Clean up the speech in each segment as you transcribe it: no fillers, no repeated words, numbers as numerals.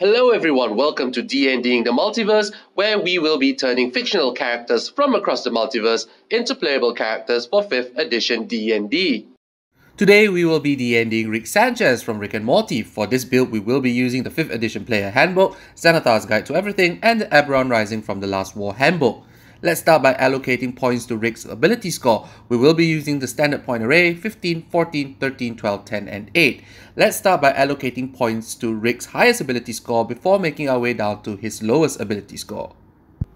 Hello everyone, welcome to D&Ding the Multiverse, where we will be turning fictional characters from across the multiverse into playable characters for 5th edition D&D. Today we will be D&Ding Rick Sanchez from Rick and Morty. For this build we will be using the 5th edition player handbook, Xanathar's Guide to Everything and the Eberron Rising from The Last War handbook. Let's start by allocating points to Rick's ability score. We will be using the standard point array 15, 14, 13, 12, 10, and 8. Let's start by allocating points to Rick's highest ability score before making our way down to his lowest ability score.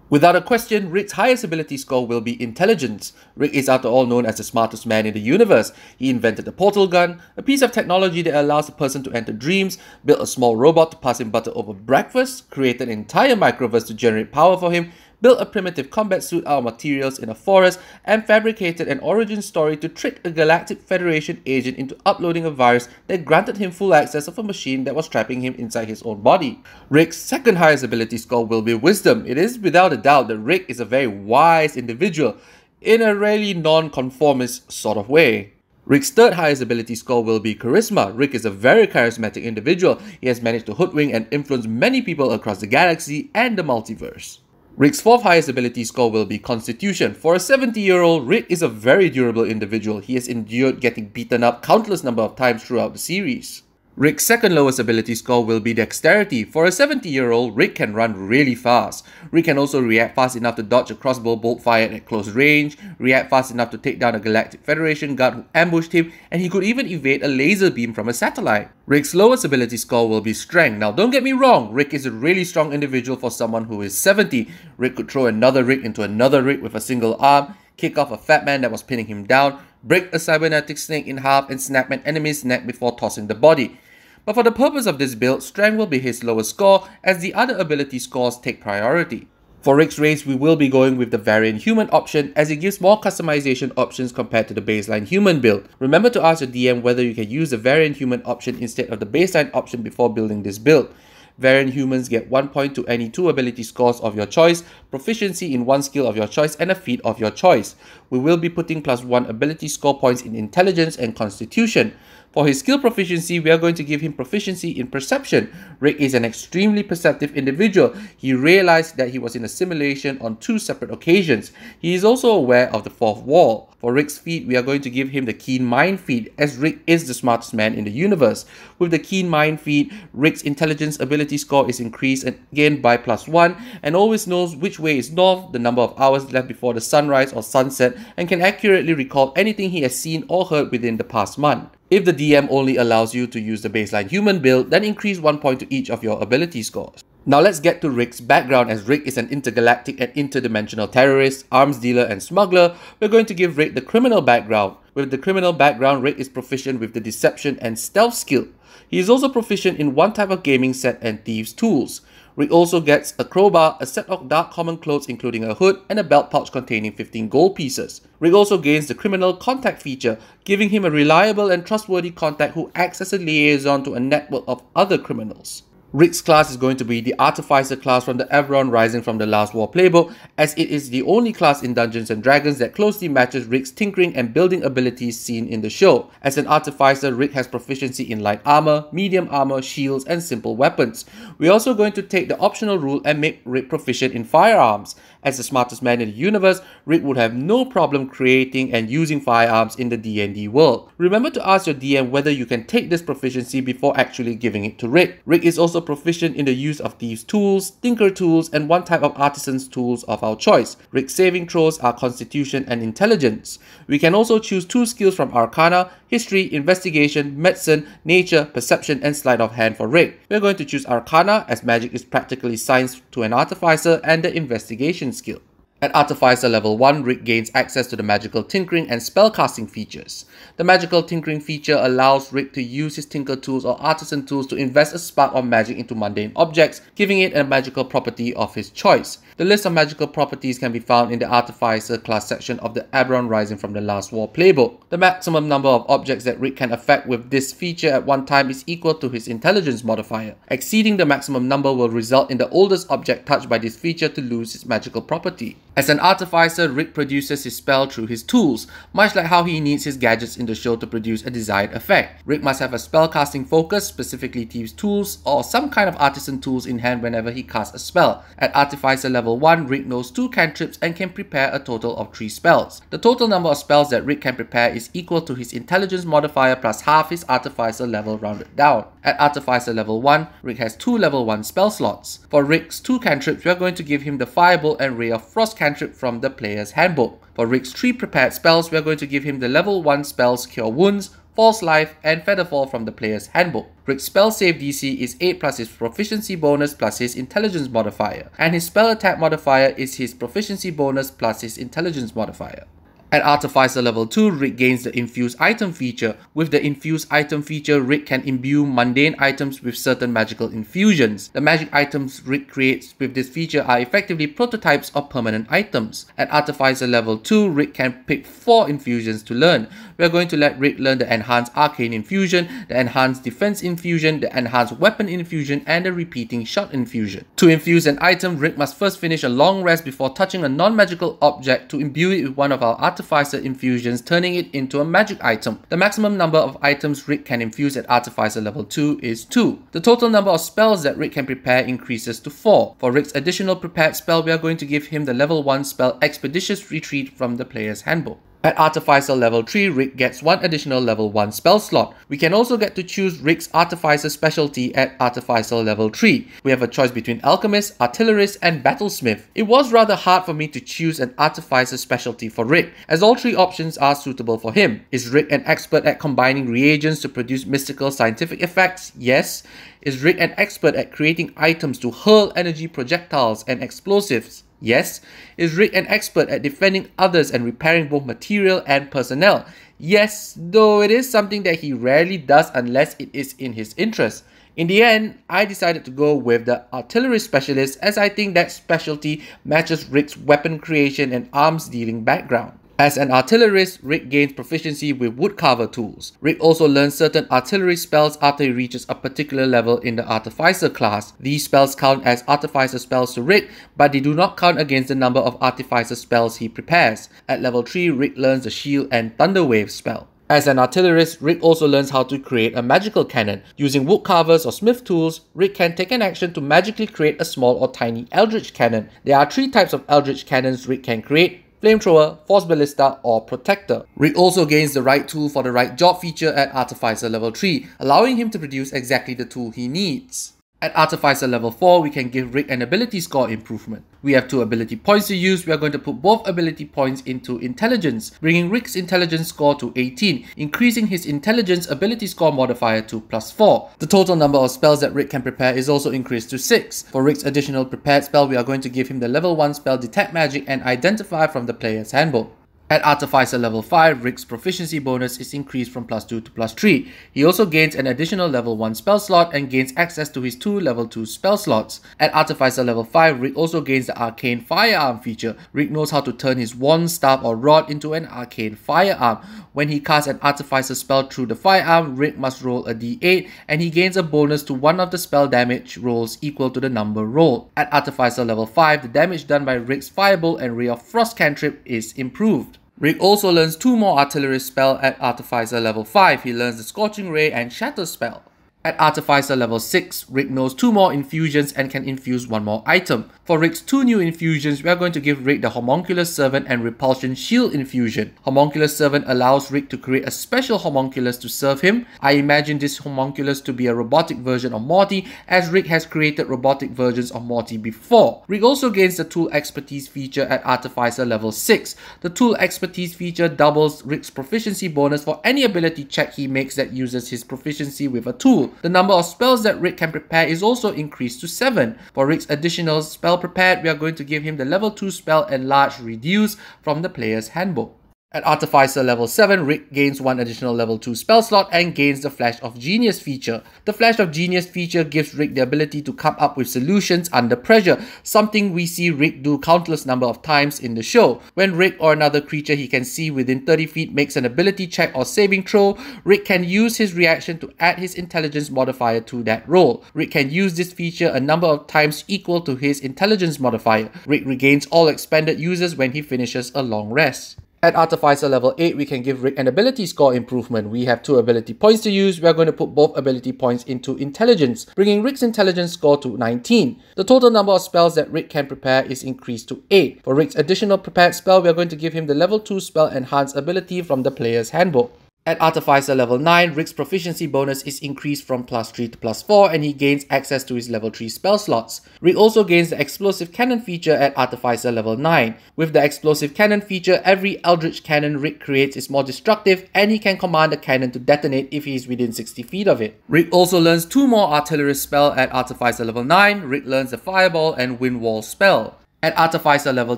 Without a question, Rick's highest ability score will be intelligence. Rick is after all known as the smartest man in the universe. He invented the portal gun, a piece of technology that allows a person to enter dreams, built a small robot to pass him butter over breakfast, created an entire microverse to generate power for him, built a primitive combat suit out of materials in a forest, and fabricated an origin story to trick a Galactic Federation agent into uploading a virus that granted him full access of a machine that was trapping him inside his own body. Rick's second highest ability score will be wisdom. It is without a doubt that Rick is a very wise individual, in a really non-conformist sort of way. Rick's third highest ability score will be charisma. Rick is a very charismatic individual. He has managed to hoodwink and influence many people across the galaxy and the multiverse. Rick's fourth highest ability score will be Constitution. For a 70-year-old, Rick is a very durable individual. He has endured getting beaten up countless number of times throughout the series. Rick's second lowest ability score will be Dexterity. For a 70-year-old, Rick can run really fast. Rick can also react fast enough to dodge a crossbow bolt fired at close range, react fast enough to take down a Galactic Federation guard who ambushed him, and he could even evade a laser beam from a satellite. Rick's lowest ability score will be Strength. Now don't get me wrong, Rick is a really strong individual for someone who is 70. Rick could throw another Rick into another Rick with a single arm, kick off a fat man that was pinning him down, break a cybernetic snake in half, and snap an enemy's neck before tossing the body. But for the purpose of this build, Strength will be his lowest score, as the other ability scores take priority. For Rick's race, we will be going with the Variant Human option, as it gives more customization options compared to the baseline Human build. Remember to ask your DM whether you can use the Variant Human option instead of the baseline option before building this build. Variant Humans get 1 point to any 2 ability scores of your choice, proficiency in one skill of your choice, and a feat of your choice. We will be putting plus 1 ability score points in Intelligence and Constitution. For his skill proficiency, we are going to give him proficiency in Perception. Rick is an extremely perceptive individual. He realized that he was in a simulation on 2 separate occasions. He is also aware of the fourth wall. For Rick's feat, we are going to give him the Keen Mind feat, as Rick is the smartest man in the universe. With the Keen Mind feat, Rick's intelligence ability score is increased again by plus 1, and always knows which way is north, the number of hours left before the sunrise or sunset, and can accurately recall anything he has seen or heard within the past month. If the DM only allows you to use the baseline Human build, then increase 1 point to each of your ability scores. Now let's get to Rick's background, as Rick is an intergalactic and interdimensional terrorist, arms dealer and smuggler. We're going to give Rick the criminal background. With the criminal background, Rick is proficient with the deception and stealth skill. He is also proficient in one type of gaming set and thieves' tools. Rick also gets a crowbar, a set of dark common clothes including a hood, and a belt pouch containing 15 gold pieces. Rick also gains the criminal contact feature, giving him a reliable and trustworthy contact who acts as a liaison to a network of other criminals. Rick's class is going to be the Artificer class from the Eberron Rising from the Last War playbook, as it is the only class in Dungeons & Dragons that closely matches Rick's tinkering and building abilities seen in the show. As an Artificer, Rick has proficiency in light armor, medium armor, shields, and simple weapons. We're also going to take the optional rule and make Rick proficient in firearms. As the smartest man in the universe, Rick would have no problem creating and using firearms in the D&D world. Remember to ask your DM whether you can take this proficiency before actually giving it to Rick. Rick is also proficient in the use of thieves' tools, tinker tools, and one type of artisan's tools of our choice. Rick's saving throws are Constitution and Intelligence. We can also choose 2 skills from Arcana, History, Investigation, Medicine, Nature, Perception, and Sleight of Hand for Rick. We're going to choose Arcana, as magic is practically science to an Artificer, and the Investigation skill. At Artificer level 1, Rick gains access to the Magical Tinkering and Spellcasting features. The Magical Tinkering feature allows Rick to use his tinker tools or artisan tools to invest a spark of magic into mundane objects, giving it a magical property of his choice. The list of magical properties can be found in the Artificer class section of the Eberron Rising from the Last War playbook. The maximum number of objects that Rick can affect with this feature at one time is equal to his intelligence modifier. Exceeding the maximum number will result in the oldest object touched by this feature to lose its magical property. As an artificer, Rick produces his spell through his tools, much like how he needs his gadgets in the show to produce a desired effect. Rick must have a spellcasting focus, specifically thieves' tools, or some kind of artisan tools in hand whenever he casts a spell. At Artificer level 1, Rick knows 2 cantrips and can prepare a total of 3 spells. The total number of spells that Rick can prepare is equal to his intelligence modifier plus half his artificer level rounded down. At Artificer level 1, Rick has 2 level 1 spell slots. For Rick's 2 cantrips, we are going to give him the Firebolt and Ray of Frost cantrip from the player's handbook. For Rick's 3 prepared spells, we are going to give him the level 1 spells Cure Wounds, False Life, and Featherfall from the player's handbook. Rick's spell save DC is 8 plus his proficiency bonus plus his intelligence modifier, and his spell attack modifier is his proficiency bonus plus his intelligence modifier. At Artificer level 2, Rick gains the Infused Item feature. With the Infused Item feature, Rick can imbue mundane items with certain magical infusions. The magic items Rick creates with this feature are effectively prototypes of permanent items. At Artificer level 2, Rick can pick 4 infusions to learn. We are going to let Rick learn the Enhanced Arcane Infusion, the Enhanced Defense Infusion, the Enhanced Weapon Infusion, and the Repeating Shot Infusion. To infuse an item, Rick must first finish a long rest before touching a non-magical object to imbue it with one of our Artificer infusions, turning it into a magic item. The maximum number of items Rick can infuse at Artificer level 2 is 2. The total number of spells that Rick can prepare increases to 4. For Rick's additional prepared spell, we are going to give him the level 1 spell Expeditious Retreat from the player's handbook. At Artificer level 3, Rick gets 1 additional level 1 spell slot. We can also get to choose Rick's Artificer specialty at Artificer level 3. We have a choice between Alchemist, Artillerist, and Battlesmith. It was rather hard for me to choose an Artificer specialty for Rick, as all 3 options are suitable for him. Is Rick an expert at combining reagents to produce mystical scientific effects? Yes. Is Rick an expert at creating items to hurl energy projectiles and explosives? Yes. Is Rick an expert at defending others and repairing both material and personnel? Yes, though it is something that he rarely does unless it is in his interest. In the end, I decided to go with the Artillery Specialist, as I think that specialty matches Rick's weapon creation and arms dealing background. As an artillerist, Rick gains proficiency with woodcarver tools. Rick also learns certain artillery spells after he reaches a particular level in the Artificer class. These spells count as Artificer spells to Rick, but they do not count against the number of Artificer spells he prepares. At level 3, Rick learns the Shield and Thunderwave spell. As an artillerist, Rick also learns how to create a magical cannon. Using woodcarvers or smith tools, Rick can take an action to magically create a small or tiny Eldritch Cannon. There are 3 types of Eldritch Cannons Rick can create: Flamethrower, Force Ballista, or Protector. Rick also gains the Right Tool for the Right Job feature at Artificer level 3, allowing him to produce exactly the tool he needs. At Artificer level 4, we can give Rick an ability score improvement. We have 2 ability points to use. We are going to put both ability points into intelligence, bringing Rick's intelligence score to 18, increasing his intelligence ability score modifier to +4. The total number of spells that Rick can prepare is also increased to 6. For Rick's additional prepared spell, we are going to give him the level 1 spell Detect Magic and Identify from the player's handbook. At Artificer level 5, Rick's proficiency bonus is increased from +2 to +3. He also gains an additional level 1 spell slot and gains access to his 2 level 2 spell slots. At Artificer level 5, Rick also gains the Arcane Firearm feature. Rick knows how to turn his wand, staff, or rod into an arcane firearm. When he casts an Artificer spell through the firearm, Rick must roll a d8, and he gains a bonus to one of the spell damage rolls equal to the number rolled. At Artificer level 5, the damage done by Rick's Firebolt and Ray of Frost cantrip is improved. Rick also learns 2 more artillery spells at Artificer level 5. He learns the Scorching Ray and Shatter spell. At Artificer level 6, Rick knows 2 more infusions and can infuse 1 more item. For Rick's 2 new infusions, we are going to give Rick the Homunculus Servant and Repulsion Shield infusion. Homunculus Servant allows Rick to create a special homunculus to serve him. I imagine this homunculus to be a robotic version of Morty, as Rick has created robotic versions of Morty before. Rick also gains the Tool Expertise feature at Artificer level 6. The Tool Expertise feature doubles Rick's proficiency bonus for any ability check he makes that uses his proficiency with a tool. The number of spells that Rick can prepare is also increased to 7. For Rick's additional spell prepared, we are going to give him the level 2 spell Enlarge Reduce from the player's handbook. At Artificer level 7, Rick gains one additional level 2 spell slot and gains the Flash of Genius feature. The Flash of Genius feature gives Rick the ability to come up with solutions under pressure, something we see Rick do countless number of times in the show. When Rick or another creature he can see within 30 feet makes an ability check or saving throw, Rick can use his reaction to add his intelligence modifier to that roll. Rick can use this feature a number of times equal to his intelligence modifier. Rick regains all expended uses when he finishes a long rest. At Artificer level 8, we can give Rick an ability score improvement. We have 2 ability points to use. We are going to put both ability points into intelligence, bringing Rick's intelligence score to 19. The total number of spells that Rick can prepare is increased to 8. For Rick's additional prepared spell, we are going to give him the level 2 spell enhanced ability from the player's handbook. At Artificer level 9, Rick's proficiency bonus is increased from +3 to +4 and he gains access to his level 3 spell slots. Rick also gains the Explosive Cannon feature at Artificer level 9. With the Explosive Cannon feature, every Eldritch Cannon Rick creates is more destructive and he can command a cannon to detonate if he is within 60 feet of it. Rick also learns 2 more Artillerist spell at Artificer level 9. Rick learns the Fireball and Wind Wall spell. At Artificer level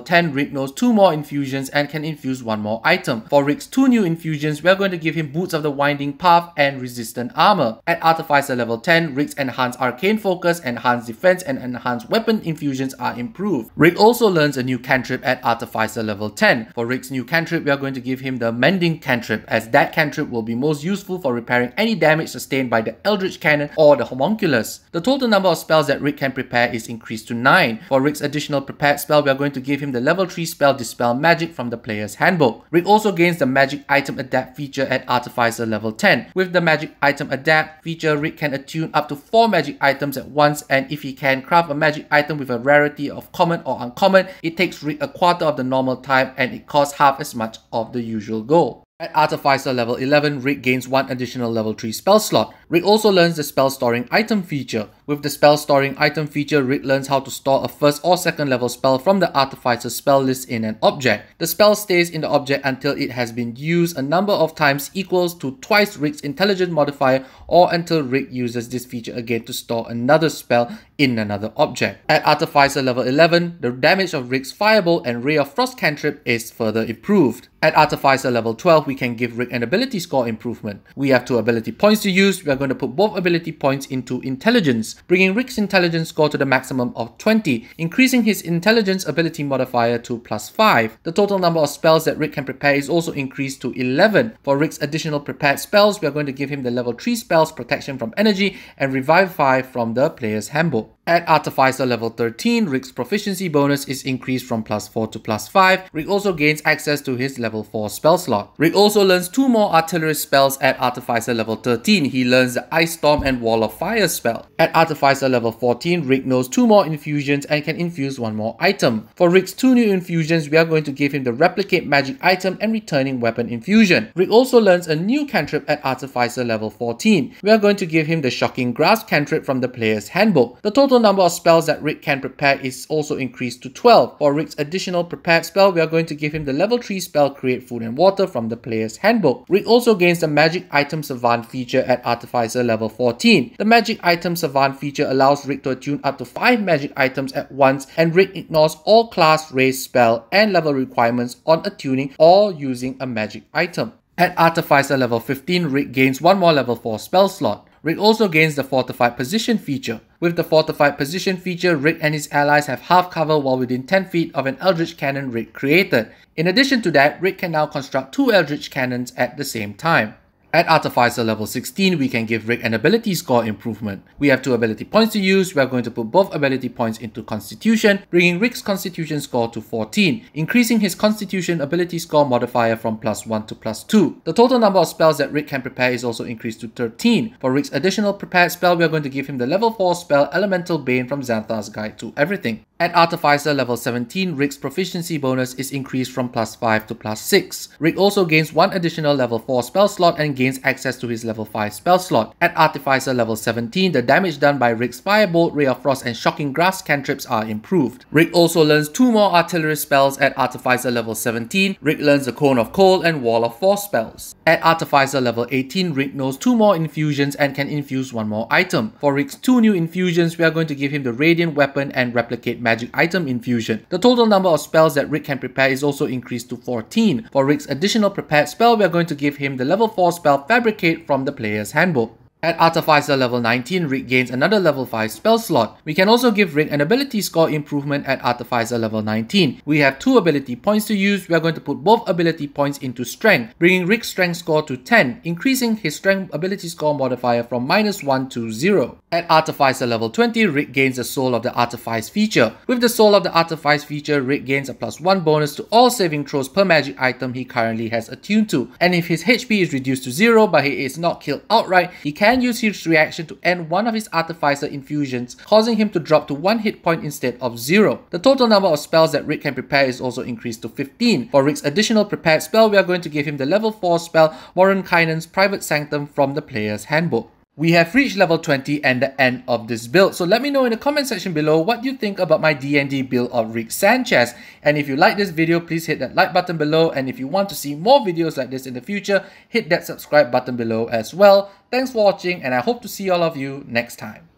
10, Rick knows 2 more infusions and can infuse 1 more item. For Rick's 2 new infusions, we are going to give him Boots of the Winding Path and Resistant Armor. At Artificer level 10, Rick's Enhanced Arcane Focus, Enhanced Defense and Enhanced Weapon infusions are improved. Rick also learns a new cantrip at Artificer level 10. For Rick's new cantrip, we are going to give him the Mending cantrip, as that cantrip will be most useful for repairing any damage sustained by the Eldritch Cannon or the Homunculus. The total number of spells that Rick can prepare is increased to 9. For Rick's additional prepared spell, we are going to give him the level 3 spell Dispel Magic from the player's handbook. Rick also gains the Magic Item Adapt feature at Artificer level 10. With the Magic Item Adapt feature, Rick can attune up to 4 magic items at once, and if he can craft a magic item with a rarity of common or uncommon, it takes Rick a quarter of the normal time and it costs half as much of the usual goal. At Artificer level 11, Rick gains 1 additional level 3 spell slot. Rick also learns the Spell Storing Item feature. With the Spell Storing Item feature, Rick learns how to store a 1st or 2nd level spell from the Artificer spell list in an object. The spell stays in the object until it has been used a number of times equals to twice Rick's intelligence modifier, or until Rick uses this feature again to store another spell in another object. At Artificer level 11, the damage of Rick's Fireball and Ray of Frost cantrip is further improved. At Artificer level 12, we can give Rick an ability score improvement. We have 2 ability points to use. We are going to put both ability points into intelligence, bringing Rick's intelligence score to the maximum of 20, increasing his intelligence ability modifier to +5. The total number of spells that Rick can prepare is also increased to 11. For Rick's additional prepared spells, we are going to give him the level 3 spells Protection from Energy and Revivify from the player's handbook. At Artificer level 13, Rick's proficiency bonus is increased from +4 to +5. Rick also gains access to his level 4 spell slot. Rick also learns 2 more Artillerist spells at Artificer level 13. He learns the Ice Storm and Wall of Fire spell. At Artificer level 14, Rick knows 2 more infusions and can infuse 1 more item. For Rick's 2 new infusions, we are going to give him the Replicate Magic Item and Returning Weapon infusion. Rick also learns a new cantrip at Artificer level 14. We are going to give him the Shocking Grasp cantrip from the player's handbook. The total number of spells that Rick can prepare is also increased to 12. For Rick's additional prepared spell, we are going to give him the level 3 spell Create Food and Water from the player's handbook. Rick also gains the Magic Item Savant feature at Artificer level 14. The Magic Item Savant feature allows Rick to attune up to 5 magic items at once, and Rick ignores all class, race, spell and level requirements on attuning or using a magic item. At Artificer level 15, Rick gains 1 more level 4 spell slot. Rick also gains the Fortified Position feature. With the Fortified Position feature, Rick and his allies have half cover while within 10 feet of an Eldritch Cannon Rick created. In addition to that, Rick can now construct 2 Eldritch Cannons at the same time. At Artificer level 16, we can give Rick an ability score improvement. We have 2 ability points to use. We are going to put both ability points into Constitution, bringing Rick's Constitution score to 14, increasing his Constitution ability score modifier from +1 to +2. The total number of spells that Rick can prepare is also increased to 13. For Rick's additional prepared spell, we are going to give him the level 4 spell Elemental Bane from Xanathar's Guide to Everything. At Artificer level 17, Rick's proficiency bonus is increased from +5 to +6. Rick also gains 1 additional level 4 spell slot and gains access to his level 5 spell slot. At Artificer level 17, the damage done by Rick's Firebolt, Ray of Frost and Shocking Grasp cantrips are improved. Rick also learns 2 more Artillerist spells at Artificer level 17. Rick learns the Cone of Cold and Wall of Force spells. At Artificer level 18, Rick knows 2 more infusions and can infuse 1 more item. For Rick's 2 new infusions, we are going to give him the Radiant Weapon and Replicate magic item infusion. The total number of spells that Rick can prepare is also increased to 14. For Rick's additional prepared spell, we are going to give him the level 4 spell Fabricate from the player's handbook. At Artificer level 19, Rick gains another level 5 spell slot. We can also give Rick an ability score improvement at Artificer level 19. We have 2 ability points to use. We are going to put both ability points into Strength, bringing Rick's Strength score to 10, increasing his Strength ability score modifier from -1 to 0. At Artificer level 20, Rick gains the Soul of the Artifice feature. With the Soul of the Artifice feature, Rick gains a +1 bonus to all saving throws per magic item he currently has attuned to. And if his HP is reduced to 0 but he is not killed outright, he can use his reaction to end one of his Artificer infusions, causing him to drop to 1 hit point instead of 0. The total number of spells that Rick can prepare is also increased to 15. For Rick's additional prepared spell, we are going to give him the level 4 spell Mordenkainen's Private Sanctum from the player's handbook. We have reached level 20 and the end of this build, so let me know in the comment section below what you think about my D&D build of Rick Sanchez. And if you like this video, please hit that like button below, and if you want to see more videos like this in the future, hit that subscribe button below as well. Thanks for watching, and I hope to see all of you next time.